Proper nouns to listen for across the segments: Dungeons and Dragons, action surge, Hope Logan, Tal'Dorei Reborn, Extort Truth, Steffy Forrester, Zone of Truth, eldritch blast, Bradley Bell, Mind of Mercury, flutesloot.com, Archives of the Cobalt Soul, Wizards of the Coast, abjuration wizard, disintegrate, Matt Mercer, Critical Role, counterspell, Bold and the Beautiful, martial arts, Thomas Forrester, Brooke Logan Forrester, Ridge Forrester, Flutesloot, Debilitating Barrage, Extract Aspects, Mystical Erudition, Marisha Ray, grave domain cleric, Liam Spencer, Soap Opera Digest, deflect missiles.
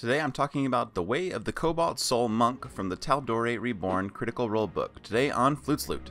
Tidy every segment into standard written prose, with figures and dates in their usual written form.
Today I'm talking about The Way of the Cobalt Soul Monk from the Tal'Dorei Reborn Critical Role book, today on Flutesloot.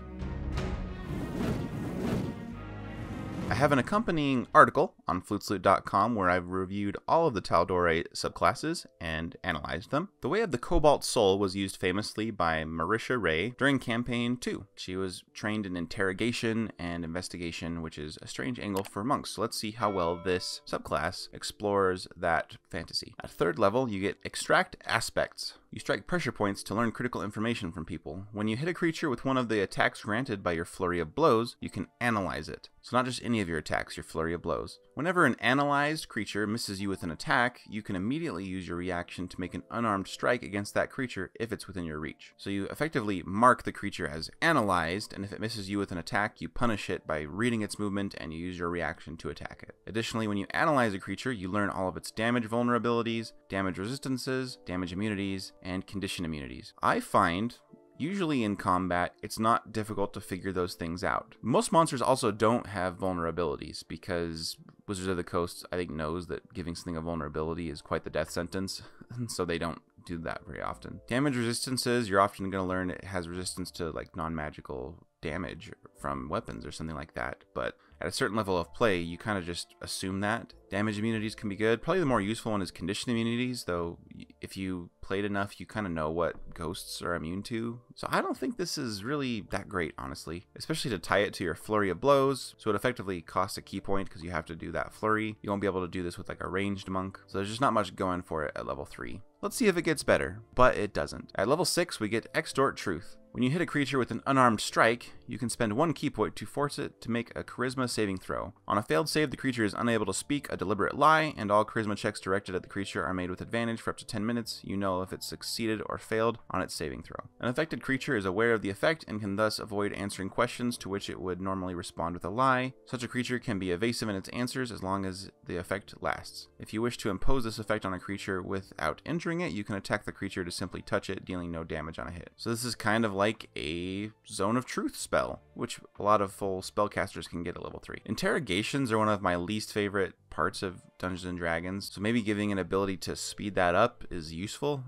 I have an accompanying article on flutesloot.com where I've reviewed all of the Tal'Dorei subclasses and analyzed them. The Way of the Cobalt Soul was used famously by Marisha Ray during Campaign 2. She was trained in interrogation and investigation, which is a strange angle for monks. So let's see how well this subclass explores that fantasy. At 3rd level, you get Extract Aspects. You strike pressure points to learn critical information from people. When you hit a creature with one of the attacks granted by your flurry of blows, you can analyze it. So not just any of your attacks, your flurry of blows. Whenever an analyzed creature misses you with an attack, you can immediately use your reaction to make an unarmed strike against that creature if it's within your reach. So you effectively mark the creature as analyzed, and if it misses you with an attack, you punish it by reading its movement and you use your reaction to attack it. Additionally, when you analyze a creature, you learn all of its damage vulnerabilities, damage resistances, damage immunities, and condition immunities. I find, usually in combat, it's not difficult to figure those things out. Most monsters also don't have vulnerabilities because Wizards of the Coast, I think, knows that giving something a vulnerability is quite the death sentence, so they don't do that very often. Damage resistances, you're often going to learn it has resistance to like non-magical damage from weapons or something like that, but at a certain level of play, you kind of just assume that. Damage immunities can be good. Probably the more useful one is condition immunities, though if you played enough, you kind of know what ghosts are immune to. So I don't think this is really that great, honestly, especially to tie it to your flurry of blows. So it effectively costs a key point because you have to do that flurry. You won't be able to do this with like a ranged monk. So there's just not much going for it at level 3. Let's see if it gets better, but it doesn't. At level 6, we get Extort Truth. When you hit a creature with an unarmed strike, you can spend one key point to force it to make a charisma saving throw. On a failed save, the creature is unable to speak a deliberate lie, and all charisma checks directed at the creature are made with advantage for up to 10 minutes. You know if it succeeded or failed on its saving throw. An affected creature is aware of the effect and can thus avoid answering questions to which it would normally respond with a lie. Such a creature can be evasive in its answers as long as the effect lasts. If you wish to impose this effect on a creature without injuring it, you can attack the creature to simply touch it, dealing no damage on a hit. So this is kind of like a Zone of Truth spell, which a lot of full spellcasters can get at level 3. Interrogations are one of my least favorite parts of Dungeons and Dragons, so maybe giving an ability to speed that up is useful.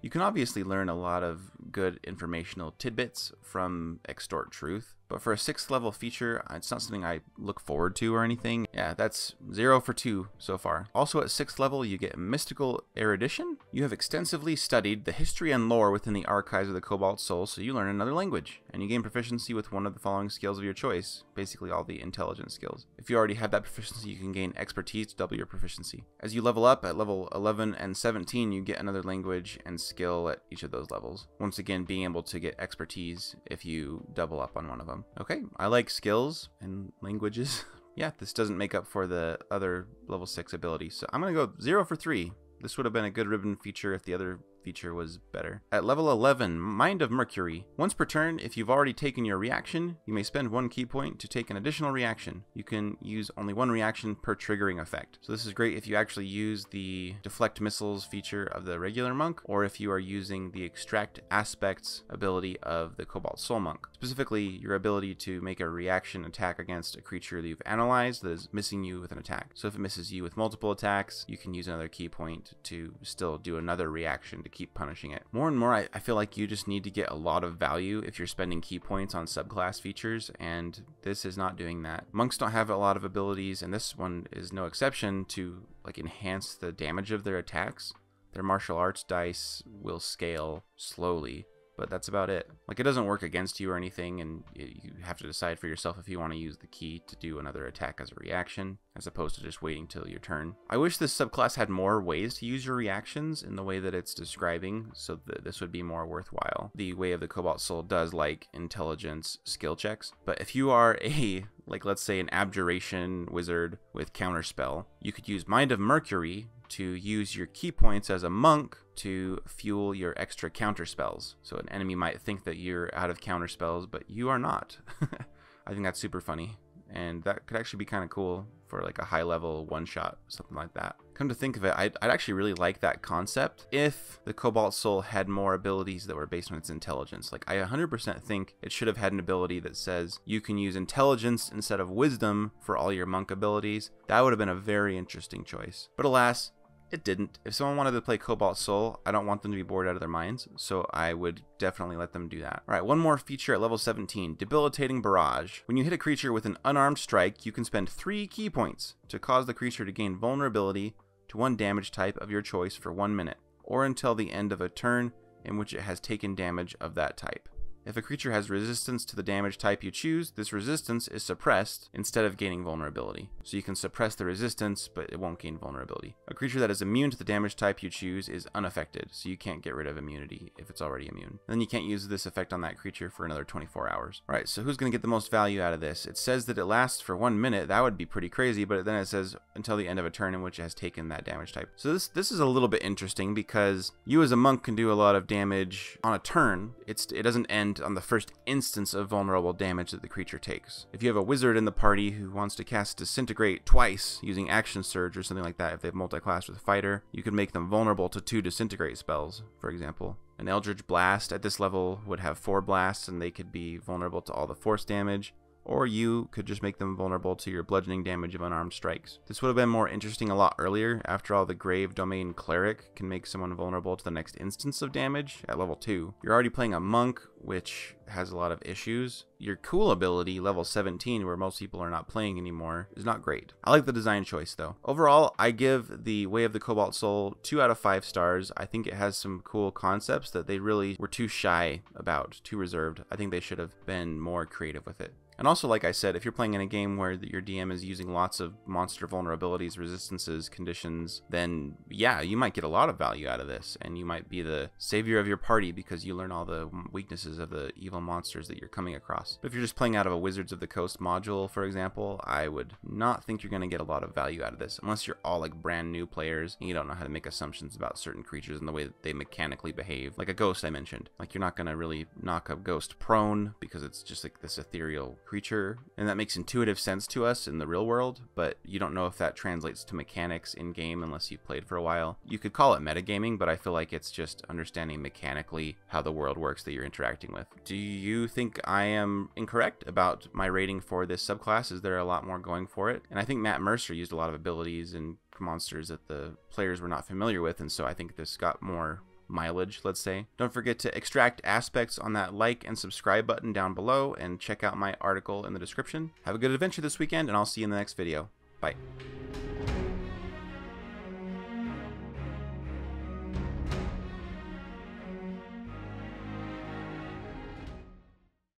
You can obviously learn a lot of good informational tidbits from Extort Truth, but for a 6th level feature, it's not something I look forward to or anything. Yeah, that's 0 for 2 so far. Also at 6th level, you get Mystical Erudition. You have extensively studied the history and lore within the Archives of the Cobalt Soul, so you learn another language, and you gain proficiency with one of the following skills of your choice, basically all the intelligence skills. If you already have that proficiency, you can gain expertise to double your proficiency. As you level up at level 11 and 17, you get another language and skill at each of those levels. Once again, being able to get expertise if you double up on one of them. Okay, I like skills and languages. Yeah, this doesn't make up for the other level 6 ability, so I'm gonna go 0 for 3. This would have been a good ribbon feature if the other feature was better. At level 11, Mind of Mercury. Once per turn, if you've already taken your reaction, you may spend one key point to take an additional reaction. You can use only one reaction per triggering effect. So this is great if you actually use the deflect missiles feature of the regular monk, or if you are using the Extract Aspects ability of the Cobalt Soul Monk. Specifically, your ability to make a reaction attack against a creature that you've analyzed that is missing you with an attack. So if it misses you with multiple attacks, you can use another key point to still do another reaction to keep punishing it. More and more, I feel like you just need to get a lot of value if you're spending key points on subclass features, and this is not doing that. Monks don't have a lot of abilities, and this one is no exception, to like enhance the damage of their attacks. Their martial arts dice will scale slowly, but that's about it. Like, it doesn't work against you or anything, and you have to decide for yourself if you want to use the key to do another attack as a reaction, as opposed to just waiting till your turn. I wish this subclass had more ways to use your reactions in the way that it's describing, so that this would be more worthwhile. The Way of the Cobalt Soul does like intelligence skill checks, but if you are a, like, let's say an abjuration wizard with counterspell, you could use Mind of Mercury to use your key points as a monk to fuel your extra counter spells. So an enemy might think that you're out of counter spells, but you are not. I think that's super funny, and that could actually be kind of cool for like a high level one shot, something like that. Come to think of it, I'd actually really like that concept if the Cobalt Soul had more abilities that were based on its intelligence. Like, I 100% think it should have had an ability that says you can use intelligence instead of wisdom for all your monk abilities. That would have been a very interesting choice, but alas, It didn't. If someone wanted to play Cobalt Soul, I don't want them to be bored out of their minds, so I would definitely let them do that. Alright, one more feature at level 17, Debilitating Barrage. When you hit a creature with an unarmed strike, you can spend 3 ki points to cause the creature to gain vulnerability to one damage type of your choice for 1 minute, or until the end of a turn in which it has taken damage of that type. If a creature has resistance to the damage type you choose, this resistance is suppressed instead of gaining vulnerability. So you can suppress the resistance, but it won't gain vulnerability. A creature that is immune to the damage type you choose is unaffected, so you can't get rid of immunity if it's already immune. Then you can't use this effect on that creature for another 24 hours. Alright, so who's going to get the most value out of this? It says that it lasts for 1 minute. That would be pretty crazy, but then it says until the end of a turn in which it has taken that damage type. So this is a little bit interesting because you as a monk can do a lot of damage on a turn. It doesn't end on the first instance of vulnerable damage that the creature takes. If you have a wizard in the party who wants to cast Disintegrate twice using action surge or something like that, if they've multiclassed with a fighter, you could make them vulnerable to 2 Disintegrate spells, for example. An eldritch blast at this level would have 4 blasts and they could be vulnerable to all the force damage, or you could just make them vulnerable to your bludgeoning damage of unarmed strikes. This would have been more interesting a lot earlier. After all, the grave domain cleric can make someone vulnerable to the next instance of damage at level 2. You're already playing a monk, which has a lot of issues. Your cool ability, level 17, where most people are not playing anymore, is not great. I like the design choice though. Overall, I give the Way of the Cobalt Soul 2 out of 5 stars. I think it has some cool concepts that they really were too shy about, too reserved. I think they should have been more creative with it. And also, like I said, if you're playing in a game where your DM is using lots of monster vulnerabilities, resistances, conditions, then yeah, you might get a lot of value out of this, and you might be the savior of your party because you learn all the weaknesses of the evil monsters that you're coming across. But if you're just playing out of a Wizards of the Coast module, for example, I would not think you're going to get a lot of value out of this, unless you're all like brand new players and you don't know how to make assumptions about certain creatures and the way that they mechanically behave. Like a ghost I mentioned. Like, you're not going to really knock a ghost prone because it's just like this ethereal creature, and that makes intuitive sense to us in the real world, but you don't know if that translates to mechanics in game unless you've played for a while. You could call it metagaming, but I feel like it's just understanding mechanically how the world works that you're interacting with. Do you think I am incorrect about my rating for this subclass? Is there a lot more going for it? And I think Matt Mercer used a lot of abilities and monsters that the players were not familiar with, and so I think this got more mileage, let's say. Don't forget to extract aspects on that like and subscribe button down below, and check out my article in the description. Have a good adventure this weekend, and I'll see you in the next video. Bye.